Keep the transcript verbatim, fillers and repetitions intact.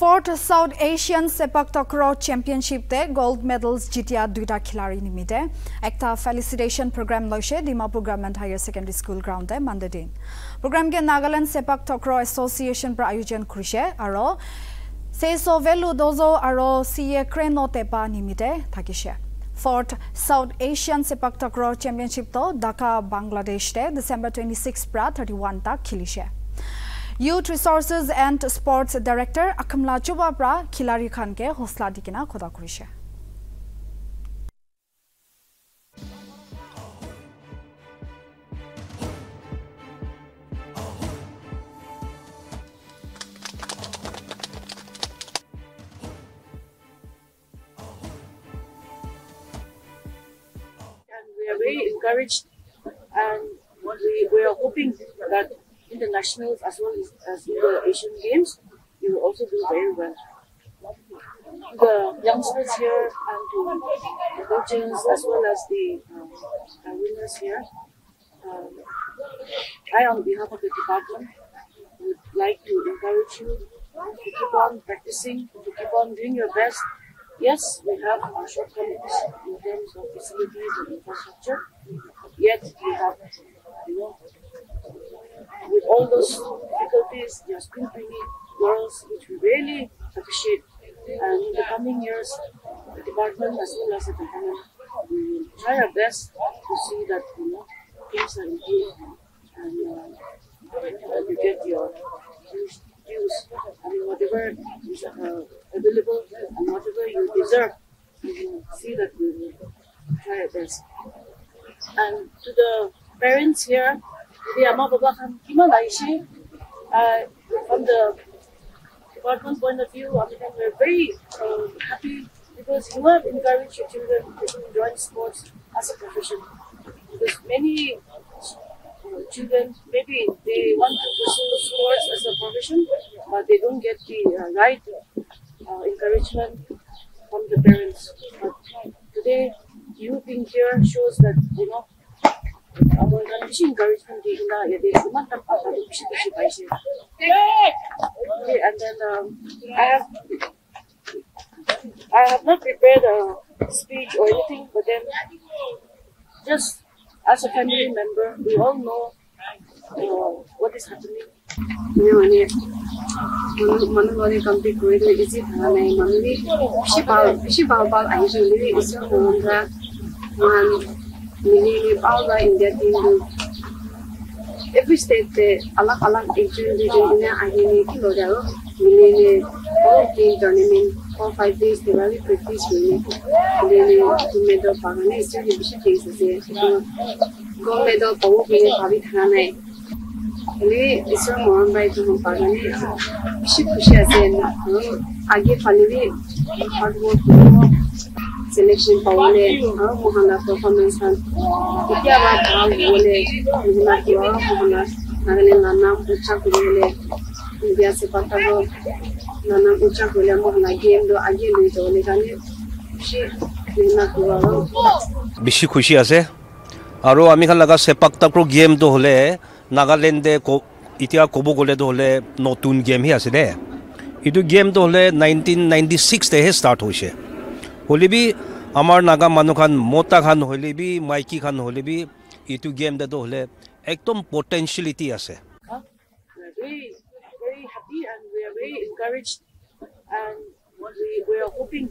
fourth South Asian Sepak Takraw Championship te gold medals jitia duita khilari nimite ekta felicitation program loise Dimapur Government Higher Secondary School ground te Monday din. Program ke Nagaland Sepak Takraw Association pra ayojan kurise aro Sezovelu Dozo aro Seyiekhrieno Tepa nimite thakise. fourth South Asian Sepak Takraw Championship to Dhaka, Bangladesh te December twenty-sixth pra thirty-first ta khilishe. Youth Resources and Sports Director Akhamla Chubabra khilari khan ke hosla dikina khoda kurishe. And we are very encouraged, and we, we are hoping that internationals as well as, as the Asian Games, you will also do very well. The youngsters here and the coaches as well as the um, winners here, um, I on behalf of the department would like to encourage you to keep on practicing, to keep on doing your best. Yes, we have our shortcomings in terms of facilities and infrastructure, yet we have, you know, with all those difficulties, there are still many girls which we really appreciate. And in the coming years, the department as well as the government, we will try our best to see that, you know, things are improved and uh, that you get your dues. I mean, whatever is uh, available and whatever you deserve, you will see that we will try our best. And to the parents here, Uh, from the department's point of view, I mean, we're very uh, happy because you have encouraged your children to join sports as a profession. Because many uh, children, maybe they want to pursue sports as a profession, but they don't get the uh, right uh, encouragement from the parents. But today, you being here shows that, you know, encouragement okay, and then um, I have I have not prepared a speech or anything, but then just as a family member, we all know uh, what is happening. We all the India team. Every state, alag alag region region ina ahini kilo daro. We all team tournament for five days. They very practice we. We medal pagane isu bishi cases ye. Gold medal pavu we bhavi thana hai. We isu mohan bhai to pagane bishi khushi ase. Aage phali we hard work. Selection power, Mohana performance, and if you have a Mohana, Nana Uchakule, India Sepatago, Nana Uchakule, Mohana game, though again with Olegani, she will not go. Bishi Kushiase, Aro Amicalaga Sepak Takraw game dole, Nagalande, Itia Kobogole dole, no tune game here today. It do game dole nineteen ninety six day start Hoshe. Holibi, Amar Naga Manukan, Mota Khan Holibi, Mikey Khan Holibi, it to game the Dole, Ectum potentiality as a. We are very, very happy and we are very encouraged, and we, we are hoping.